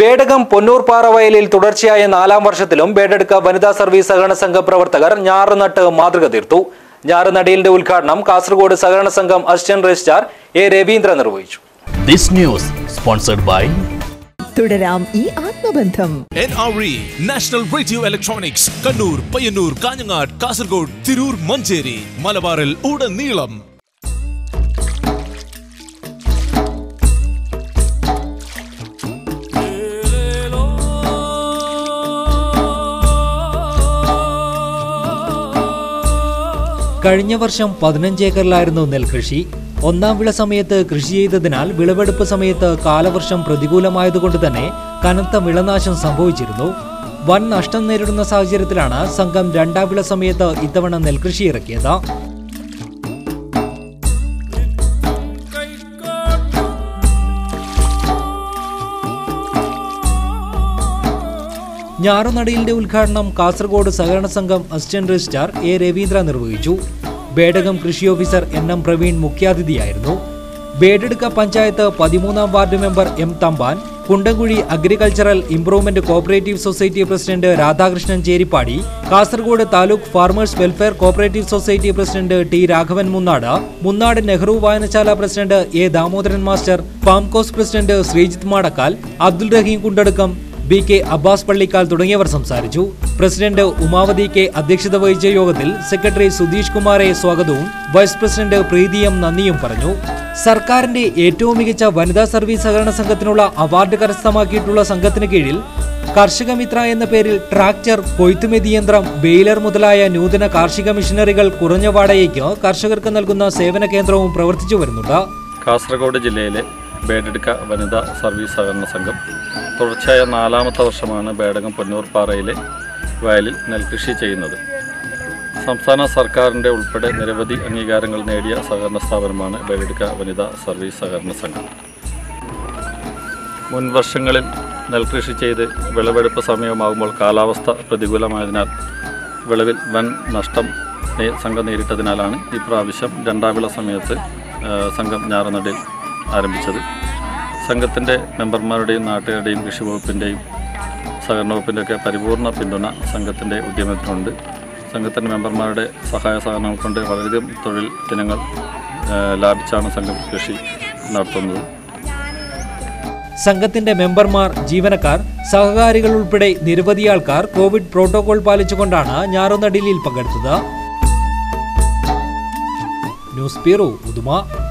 ബേഡകം പൊന്നൂർപ്പാറ വയലിൽ തുടർച്ചയായ നാലാം വർഷത്തിലും ബേഡടുക്ക വനിതാ സർവീസ് സഹകരണ സംഘ പ്രവർത്തകർ ഞാറുനട്ട് മാതൃക തീർത്തു. ഞാറുനടീലിന്റെ ഉദ്ഘാടനം കാസർഗോഡ് സഹകരണ സംഘം അസിസ്റ്റന്റ് രജിസ്ട്രാർ എ. രവീന്ദ്ര നിർവഹിച്ചു. ദിസ് ന്യൂസ് സ്പോൺസർഡ് ബൈ തുടരാം ഈ ആത്മബന്ധം. NRE National Radio Electronics Kannur, Payyanur, Kanhangad, Kasaragod, Tirur, Manjeri, മലബാറിൽ ഉടനീളം. കഴിഞ്ഞ വർഷം 15 ഏക്കറിലായിരുന്നു നെൽകൃഷി. ഒന്നാം വിള സമയത്ത് കൃഷി ചെയ്തതിനാൽ വിളവെടുപ്പ് സമയത്ത് കാലവർഷം പ്രതികൂലമായതുകൊണ്ട് തന്നെ കനത്ത വിളനാശം സംഭവിച്ചിരുന്നു. വൻ നഷ്ടം നേരിടുന്ന സാഹചര്യത്തിലാണ് സംഘം രണ്ടാം വിള സമയത്ത് ഇത്തവണ നെൽകൃഷി ഇറക്കിയത്. ഞാറുനടീലിന്റെ ഉദ്ഘാടനം കാസർഗോഡ് സഹകരണ സംഘം അസിസ്റ്റന്റ് രജിസ്ട്രാർ എ. രവീന്ദ്ര നിർവഹിച്ചു. ബേഡകം കൃഷി ഓഫീസർ എൻ. എം. പ്രവീൺ മുഖ്യാതിഥിയായിരുന്നു. ബേഡടുക്ക പഞ്ചായത്ത് 13ാം ward member M. Thampan, Kundamkuzhi agricultural improvement cooperative society president Radhakrishnan Cheripadi, Kasaragod taluk farmers welfare cooperative society president T. Raghavan Munnad, Munnad Nehru വായനശാല president A. Damodaran master, ഫാംകോസ് president Sreejith Madakkal, Abdul Rahim Kundadukkam, B. K. Abbas Pallikkal തുടങ്ങിയവർ സംസാരിച്ചു. പ്രസിഡന്റ് ഉമാവതി കെ അധ്യക്ഷത വഹിച്ച യോഗത്തിൽ സെക്രട്ടറി സുധീഷ് കുമാറെ സ്വാഗതവും വൈസ് പ്രസിഡന്റ് പ്രീതിയം നന്ദിയും പറഞ്ഞു. സർക്കാരിന്റെ ഏറ്റവും മികച്ച വനിതാ സർവീസ് സഹകരണ സംഘത്തിനുള്ള അവാർഡ് കരസ്ഥമാക്കിയിട്ടുള്ള സംഘത്തിന് കീഴിൽ കർഷക മിത്ര എന്ന പേരിൽ ട്രാക്ടർ, കൊയ്ത്തുമെതി യന്ത്രം, ബെയിലർ മുതലായ നൂതന കാർഷിക മിഷനറികൾ കുറഞ്ഞ വാടകയ്ക്ക് കർഷകർക്ക് നൽകുന്ന സേവന കേന്ദ്രവും പ്രവർത്തിച്ചു വരുന്നുണ്ട്. കാസർഗോഡ് ജില്ലയിലെ ബേഡടുക്ക വനിതാ സർവീസ് സഹകരണ സംഘം തുടർച്ചയായ 4ാമത്തെ വർഷമാണ് ബേഡകം പൊന്നൂർപ്പാറയിലെ വയലിൽ നെൽകൃഷി ചെയ്യുന്നത്. സംസ്ഥാന സർക്കാരിൻ്റെ ഉൾപ്പെടെ നിരവധി അംഗീകാരങ്ങൾ നേടിയ സഹകരണ സ്ഥാപനമാണ് ബേഡടുക്ക വനിതാ സർവീസ് സഹകരണ സംഘം. മുൻവർഷങ്ങളിൽ നെൽകൃഷി ചെയ്ത് വിളവെടുപ്പ് സമയമാകുമ്പോൾ കാലാവസ്ഥ പ്രതികൂലമായതിനാൽ വിളവിൽ വൻ നഷ്ടം സംഘം നേരിട്ടതിനാലാണ് ഇപ്രാവശ്യം രണ്ടാം വിള സമയത്ത് സംഘം ഞാറുനടീൽ ആരംഭിച്ചത്. സംഘത്തിൻ്റെ മെമ്പർമാരുടെയും നാട്ടുകാരുടെയും കൃഷി വകുപ്പിൻ്റെയും സഹകരണ വകുപ്പിൻ്റെയൊക്കെ പരിപൂർണ പിന്തുണ സംഘത്തിൻ്റെ ഉദ്യമത്തിനുണ്ട്. സംഘത്തിൻ്റെ മെമ്പർമാരുടെ സഹായ സഹകരണങ്ങൾ കൊണ്ട് വളരെയധികം തൊഴിൽ ദിനങ്ങൾ ലാഭിച്ചാണ് സംഘം കൃഷി നടത്തുന്നത്. സംഘത്തിൻ്റെ മെമ്പർമാർ, ജീവനക്കാർ, സഹകാരികൾ ഉൾപ്പെടെ നിരവധി ആൾക്കാർ കോവിഡ് പ്രോട്ടോകോൾ പാലിച്ചുകൊണ്ടാണ് ഞാറുനടീലിൽ പങ്കെടുത്തത്. News bureau Uduma.